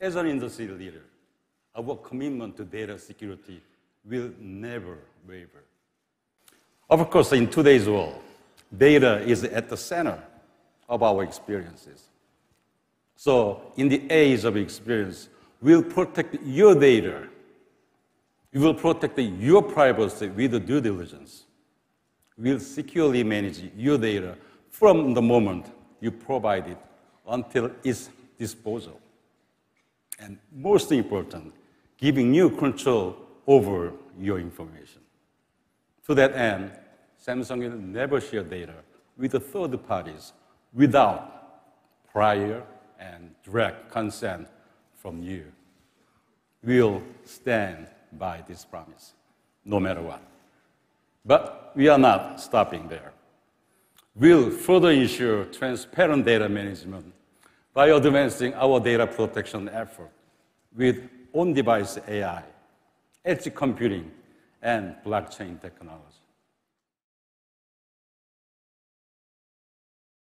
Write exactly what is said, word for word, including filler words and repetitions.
As an industry leader, our commitment to data security will never waver. Of course, in today's world, data is at the center of our experiences. So, in the age of experience, we'll protect your data. We will protect your privacy with due diligence. We'll securely manage your data from the moment you provide it until its disposal. And most important, giving you control over your information. To that end, Samsung will never share data with the third parties without prior and direct consent from you. We'll stand by this promise, no matter what. But we are not stopping there. We'll further ensure transparent data management by advancing our data protection effort with on-device A I, edge computing, and blockchain technology.